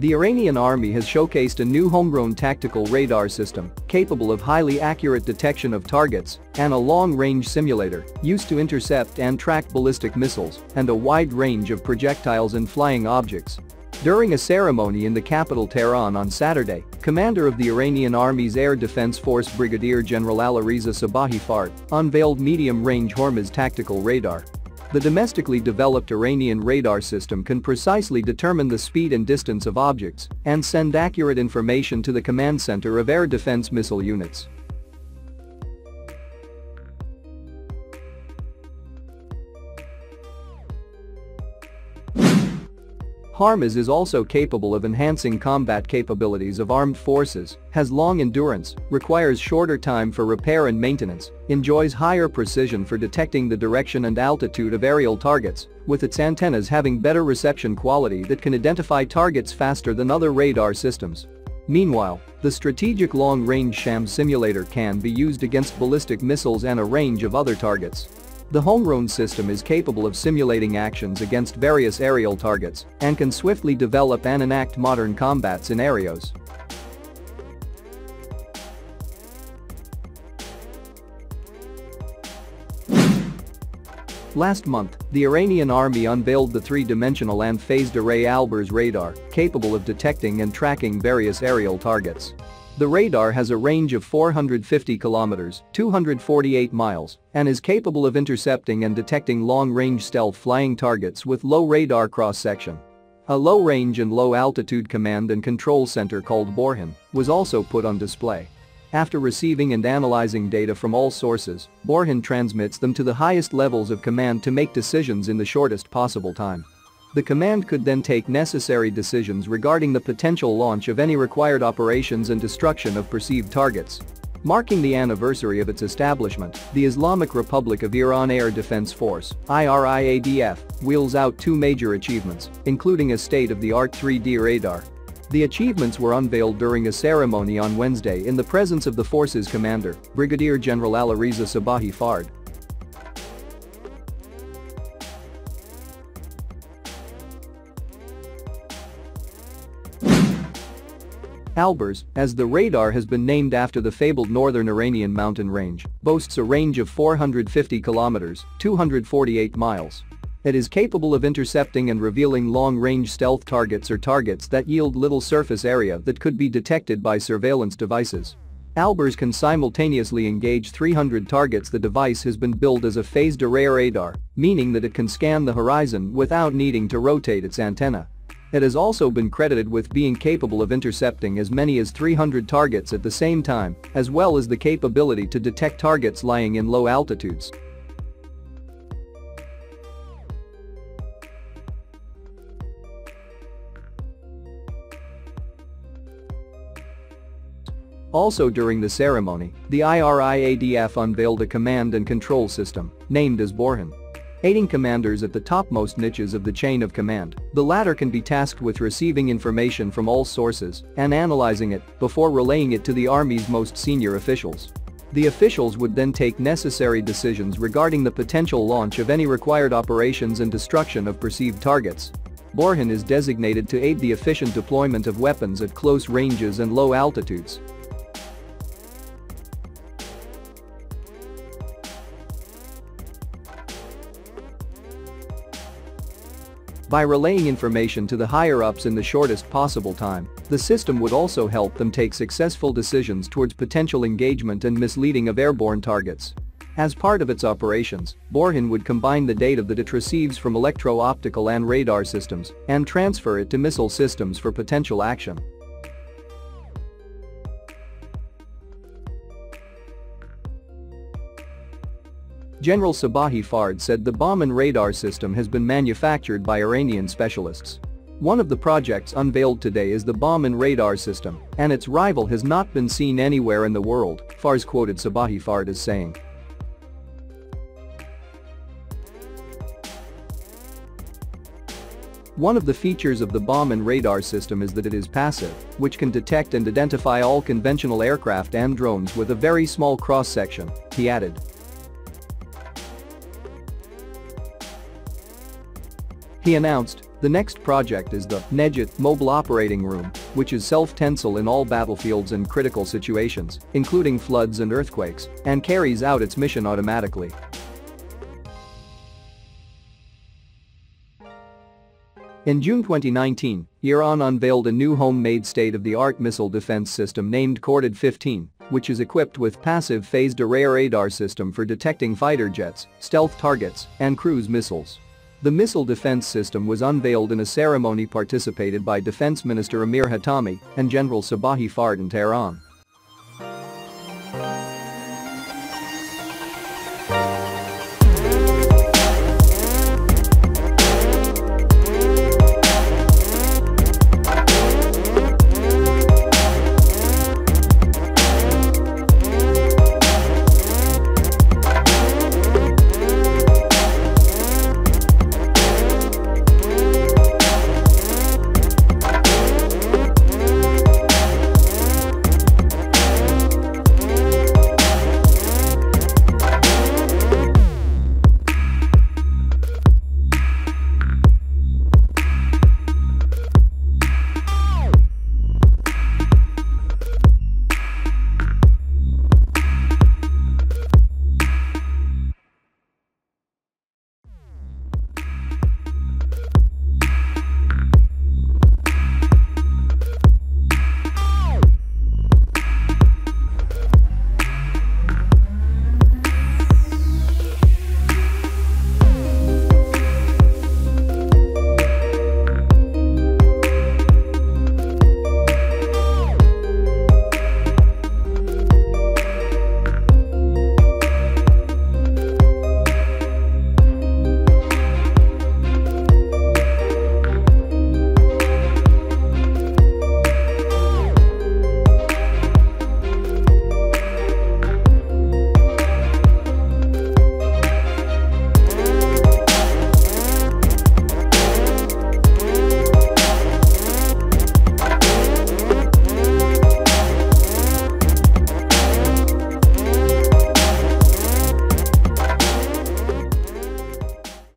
The Iranian army has showcased a new homegrown tactical radar system capable of highly accurate detection of targets and a long-range simulator used to intercept and track ballistic missiles and a wide range of projectiles and flying objects. During a ceremony in the capital Tehran on Saturday, Commander of the Iranian Army's Air Defense Force Brigadier General Alireza Sabahi Fard unveiled medium-range Hormuz tactical radar. The domestically developed Iranian radar system can precisely determine the speed and distance of objects and send accurate information to the command center of air defense missile units. HARMIS is also capable of enhancing combat capabilities of armed forces, has long endurance, requires shorter time for repair and maintenance, enjoys higher precision for detecting the direction and altitude of aerial targets, with its antennas having better reception quality that can identify targets faster than other radar systems. Meanwhile, the strategic long-range Shams simulator can be used against ballistic missiles and a range of other targets. The homegrown system is capable of simulating actions against various aerial targets and can swiftly develop and enact modern combat scenarios. Last month, the Iranian army unveiled the three-dimensional and phased array Alborz radar, capable of detecting and tracking various aerial targets. The radar has a range of 450 kilometers (248 miles) and is capable of intercepting and detecting long-range stealth flying targets with low radar cross-section. A low-range and low-altitude command and control center called Borhan was also put on display. After receiving and analyzing data from all sources, Borhan transmits them to the highest levels of command to make decisions in the shortest possible time. The command could then take necessary decisions regarding the potential launch of any required operations and destruction of perceived targets. Marking the anniversary of its establishment, the Islamic Republic of Iran Air Defense Force (IRIADF) wheels out two major achievements, including a state-of-the-art 3D radar. The achievements were unveiled during a ceremony on Wednesday in the presence of the force's commander, Brigadier General Alireza Sabahi Fard. Alborz, as the radar has been named after the fabled northern Iranian mountain range, boasts a range of 450 kilometers (248 miles). It is capable of intercepting and revealing long-range stealth targets or targets that yield little surface area that could be detected by surveillance devices. Alborz can simultaneously engage 300 targets. The device has been billed as a phased array radar, meaning that it can scan the horizon without needing to rotate its antenna. It has also been credited with being capable of intercepting as many as 300 targets at the same time, as well as the capability to detect targets lying in low altitudes. Also during the ceremony, the IRIADF unveiled a command and control system, named as Borhan, aiding commanders at the topmost niches of the chain of command. The latter can be tasked with receiving information from all sources and analyzing it before relaying it to the army's most senior officials. The officials would then take necessary decisions regarding the potential launch of any required operations and destruction of perceived targets. Borhan is designated to aid the efficient deployment of weapons at close ranges and low altitudes. By relaying information to the higher-ups in the shortest possible time, the system would also help them take successful decisions towards potential engagement and misleading of airborne targets. As part of its operations, Borhan would combine the data that it receives from electro-optical and radar systems and transfer it to missile systems for potential action. General Sabahi Fard said the Bomin radar system has been manufactured by Iranian specialists. One of the projects unveiled today is the Bomin radar system, and its rival has not been seen anywhere in the world, Fars quoted Sabahi Fard as saying. One of the features of the Bomin radar system is that it is passive, which can detect and identify all conventional aircraft and drones with a very small cross-section, he added. He announced, "The next project is the Nejat Mobile Operating Room, which is self-tensile in all battlefields and critical situations, including floods and earthquakes, and carries out its mission automatically." In June 2019, Iran unveiled a new homemade state-of-the-art missile defense system named Corded-15, which is equipped with passive phased array radar system for detecting fighter jets, stealth targets, and cruise missiles. The missile defense system was unveiled in a ceremony participated by Defense Minister Amir Hatami and General Sabahi Fard in Tehran.